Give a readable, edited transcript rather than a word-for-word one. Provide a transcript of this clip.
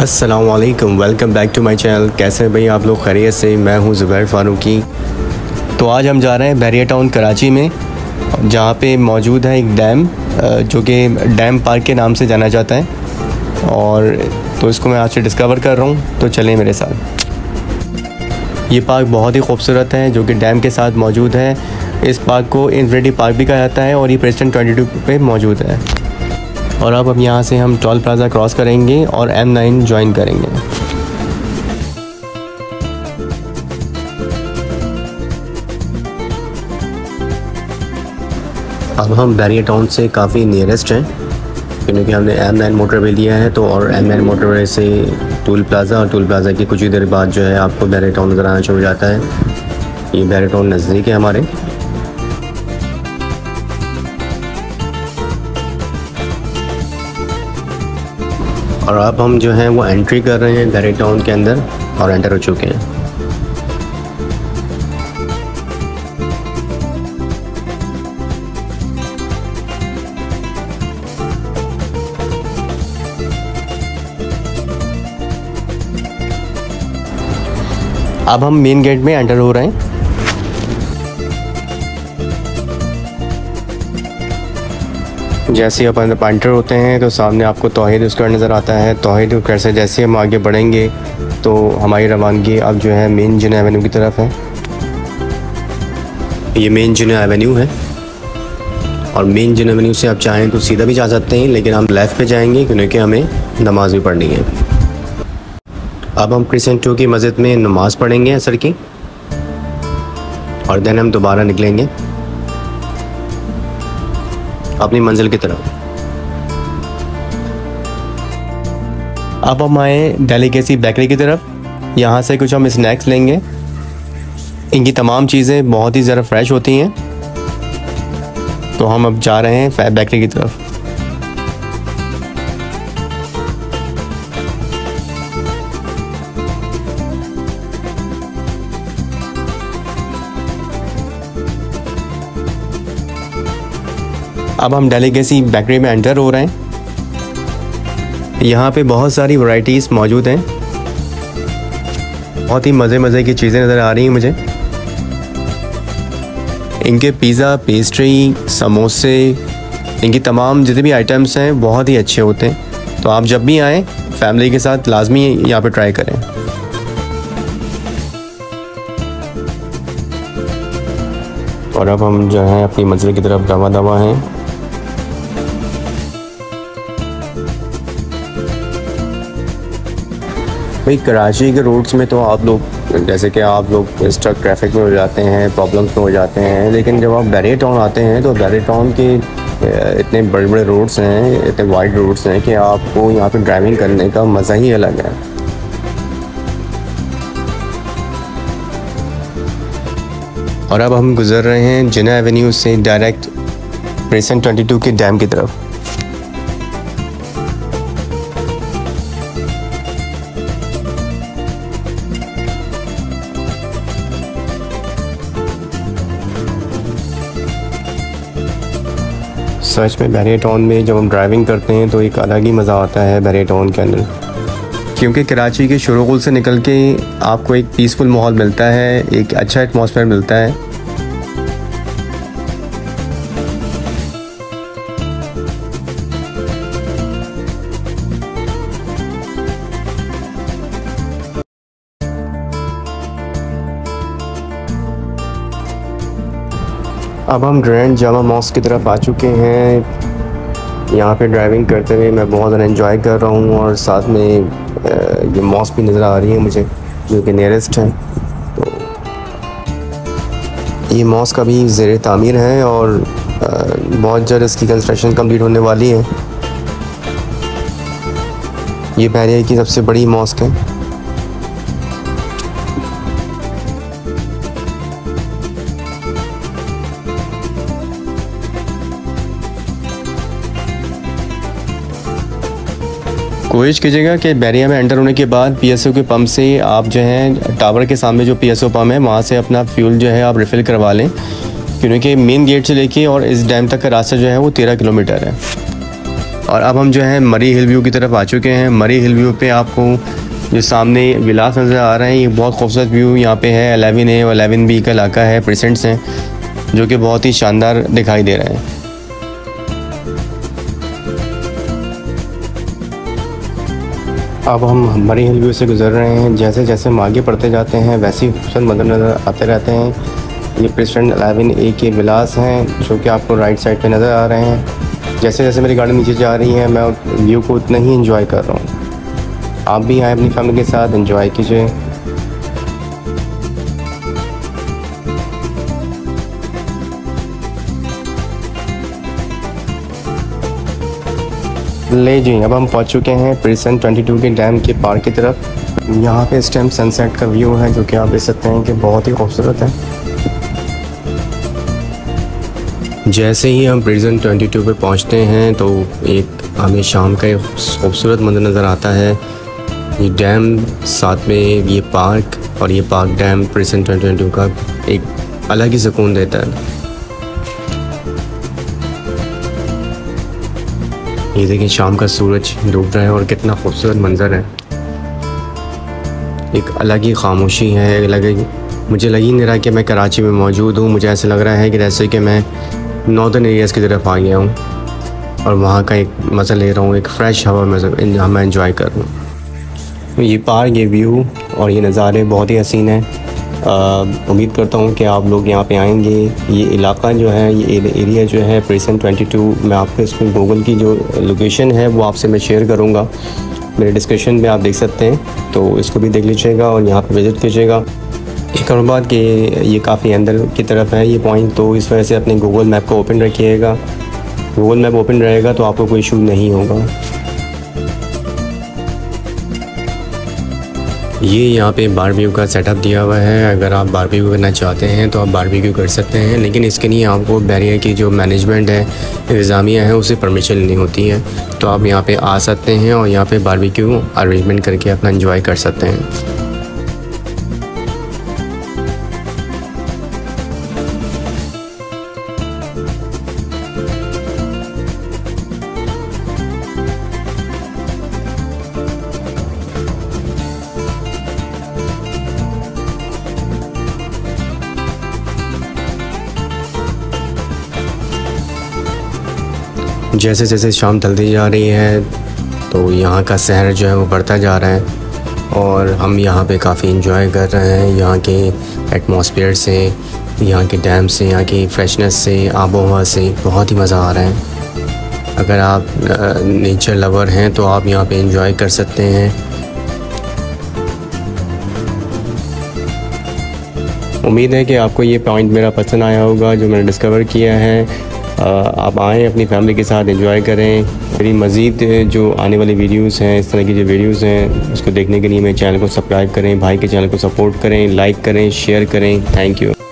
अस्सलाम वालेकुम, welcome back to my channel. कैसे हैं भाई आप लोग, खैरियत से? मैं हूं ज़ुबैर फ़ारूकी। तो आज हम जा रहे हैं बहरिया टाउन कराची में, जहां पे मौजूद है एक डैम जो कि डैम पार्क के नाम से जाना जाता है, और तो इसको मैं आज से डिस्कवर कर रहा हूं, तो चलें मेरे साथ। ये पार्क बहुत ही खूबसूरत है जो कि डैम के साथ मौजूद है। इस पार्क को इन्फिनिटी पार्क भी कहा जाता है और ये प्रेसिडेंट 22 पे मौजूद है। और अब हम यहाँ से हम टोल प्लाजा क्रॉस करेंगे और M9 ज्वाइन करेंगे। अब हम बहरिया टाउन से काफ़ी नियरेस्ट हैं, क्योंकि हमने M9 मोटरवे लिया है तो, और M9 मोटरवे से टोल प्लाज़ा, और टोल प्लाज़ा की कुछ ही देर बाद जो है आपको बहरिया टाउन नज़र आना शुरू जाता है। ये बहरिया टाउन नज़दीक है हमारे। और अब हम जो हैं वो एंट्री कर रहे हैं बहरिया टाउन के अंदर और एंटर हो चुके हैं। अब हम मेन गेट में एंटर हो रहे हैं। जैसे अपन एंटर होते हैं तो सामने आपको तौहीद स्क्वायर नज़र आता है। तौहीद स्क्वायर से जैसे हम आगे बढ़ेंगे तो हमारी रवानगी अब जो है मेन जिन्ना एवेन्यू की तरफ है। ये मेन जिन्ना एवेन्यू है, और मेन जिन्ना एवेन्यू से आप चाहें तो सीधा भी जा सकते हैं, लेकिन हम लेफ़्ट पे जाएंगे क्योंकि हमें नमाज भी पढ़नी है। अब हम प्रीसेंट 2 की मस्जिद में नमाज़ पढ़ेंगे असर की, और देन हम दोबारा निकलेंगे अपनी मंजिल की तरफ। अब हम आए डेलिकेसी बेकरी की तरफ। यहाँ से कुछ हम स्नैक्स लेंगे। इनकी तमाम चीज़ें बहुत ही ज़रा फ्रेश होती हैं। तो हम अब जा रहे हैं बेकरी की तरफ। अब हम डेलिकेसी बेकरी में एंटर हो रहे हैं। यहाँ पे बहुत सारी वैरायटीज़ मौजूद हैं, बहुत ही मज़े की चीज़ें नज़र आ रही हैं मुझे। इनके पिज़्ज़ा, पेस्ट्री, समोसे, इनकी तमाम जितने भी आइटम्स हैं बहुत ही अच्छे होते हैं। तो आप जब भी आएँ फैमिली के साथ लाजमी यहाँ पे ट्राई करें। और अब हम जो है अपनी मंजिल की तरफ रवा दवा हैं। भाई कराची के रोड्स में तो आप लोग, जैसे कि आप लोग स्टक ट्रैफिक में हो जाते हैं, प्रॉब्लम्स में हो जाते हैं, लेकिन जब आप बहरिया टाउन आते हैं तो बहरिया टाउन के इतने बड़े बड़े रोड्स हैं, इतने वाइड रोड्स हैं कि आपको यहाँ पे ड्राइविंग करने का मज़ा ही अलग है। और अब हम गुजर रहे हैं जिन्ना एवेन्यू से डायरेक्ट प्रेसिडेंट 22 के डैम की तरफ। सच में बहरिया टाउन में जब हम ड्राइविंग करते हैं तो एक अलग ही मज़ा आता है बहरिया टाउन के अंदर, क्योंकि कराची के शोरगुल से निकल के आपको एक पीसफुल माहौल मिलता है, एक अच्छा एटमॉस्फेयर मिलता है। अब हम ग्रैंड जामा मॉस्क की तरफ आ चुके हैं। यहाँ पे ड्राइविंग करते हुए मैं बहुत ज़्यादा एंजॉय कर रहा हूँ, और साथ में ये मॉस्क भी नज़र आ रही है मुझे जो कि नियरेस्ट है। तो ये मॉस्क अभी ज़ेर तामीर है और बहुत जल्द इसकी कंस्ट्रक्शन कंप्लीट होने वाली है। ये बहरिया की सबसे बड़ी मॉस्क है। कोशिश कीजिएगा कि बहरिया में एंटर होने के बाद PSO के पंप से आप जो है टावर के सामने जो PSO पंप है वहाँ से अपना फ्यूल जो है आप रिफ़िल करवा लें, क्योंकि मेन गेट से लेके और इस डैम तक का रास्ता जो है वो 13 किलोमीटर है। और अब हम जो है मरी हिल व्यू की तरफ आ चुके हैं। मरी हिल व्यू पे आपको जो सामने विलास नज़र आ रहे हैं, ये बहुत खूबसूरत व्यू यहाँ पे है। 11A और 11B का इलाका है, प्रेसेंट्स हैं जो कि बहुत ही शानदार दिखाई दे रहे हैं। अब हम मरी हिल व्यू से गुजर रहे हैं। जैसे जैसे हम आगे बढ़ते जाते हैं वैसे ही खूबसूरत मंजर नज़र आते रहते हैं। ये प्रेसिडेंट 11A के विलास हैं जो कि आपको राइट साइड पे नज़र आ रहे हैं। जैसे जैसे मेरी गाड़ी नीचे जा रही है मैं व्यू को उतना ही एंजॉय कर रहा हूँ। आप भी आए अपनी फैमिली के साथ, एंजॉय कीजिए। ले जी, अब हम पहुंच चुके हैं प्रीसेंट 22 के डैम के पार्क की तरफ। यहाँ पे इस टाइम सनसेट का व्यू है जो कि आप देख सकते हैं कि बहुत ही खूबसूरत है। जैसे ही हम प्रीसेंट 22 पे पहुँचते हैं तो एक हमें शाम का एक खूबसूरत मंजर नज़र आता है। ये डैम, साथ में ये पार्क, और ये पार्क डैम प्रीसेंट 22 का एक अलग ही सुकून देता है। ये देखिए शाम का सूरज डूब रहा है और कितना खूबसूरत मंजर है। एक अलग ही खामोशी है, मुझे लग ही नहीं रहा कि मैं कराची में मौजूद हूँ। मुझे ऐसा लग रहा है कि जैसे कि मैं नॉर्दर्न एरियाज़ की तरफ आ गया हूँ और वहाँ का एक मज़ा ले रहा हूँ, एक फ़्रेश हवा मैं एंजॉय कर रहा हूँ। ये पार्क, ये व्यू और ये नज़ारे बहुत ही हसीन है। उम्मीद करता हूँ कि आप लोग यहाँ पे आएंगे। ये इलाका जो है, ये एरिया जो है प्रीसेंट 22 में, आपको इसमें गूगल की जो लोकेशन है वो आपसे मैं शेयर करूँगा, मेरे डिस्क्रिप्शन में आप देख सकते हैं, तो इसको भी देख लीजिएगा और यहाँ पे विज़िट कीजिएगा। एक और बात कि ये काफ़ी अंदर की तरफ है ये पॉइंट, तो इस वजह से अपने गूगल मैप को ओपन रखिएगा। गूगल मैप ओपन रहेगा तो आपको कोई इशू नहीं होगा। ये यहाँ पे बारबेक्यू का सेटअप दिया हुआ है। अगर आप बारबेक्यू करना चाहते हैं तो आप बारबेक्यू कर सकते हैं, लेकिन इसके लिए आपको बहरिया की जो मैनेजमेंट है, इंतज़ामिया है, उसे परमिशन लेनी होती है। तो आप यहाँ पे आ सकते हैं और यहाँ पे बारबेक्यू अरेंजमेंट करके अपना एंजॉय कर सकते हैं। जैसे जैसे शाम ढलती जा रही है तो यहाँ का शहर जो है वो बढ़ता जा रहा है और हम यहाँ पे काफ़ी इन्जॉय कर रहे हैं। यहाँ के एटमॉस्फेयर से, यहाँ के डैम से, यहाँ की फ्रेशनेस से, आबो हवा से बहुत ही मज़ा आ रहा है। अगर आप नेचर लवर हैं तो आप यहाँ पे इन्जॉय कर सकते हैं। उम्मीद है कि आपको ये पॉइंट मेरा पसंद आया होगा जो मैंने डिस्कवर किया है। आप आएँ अपनी फैमिली के साथ, एंजॉय करें। मेरी मज़ीद जो आने वाली वीडियोस हैं, इस तरह की जो वीडियोस हैं, उसको देखने के लिए मेरे चैनल को सब्सक्राइब करें, भाई के चैनल को सपोर्ट करें, लाइक करें, शेयर करें। Thank you.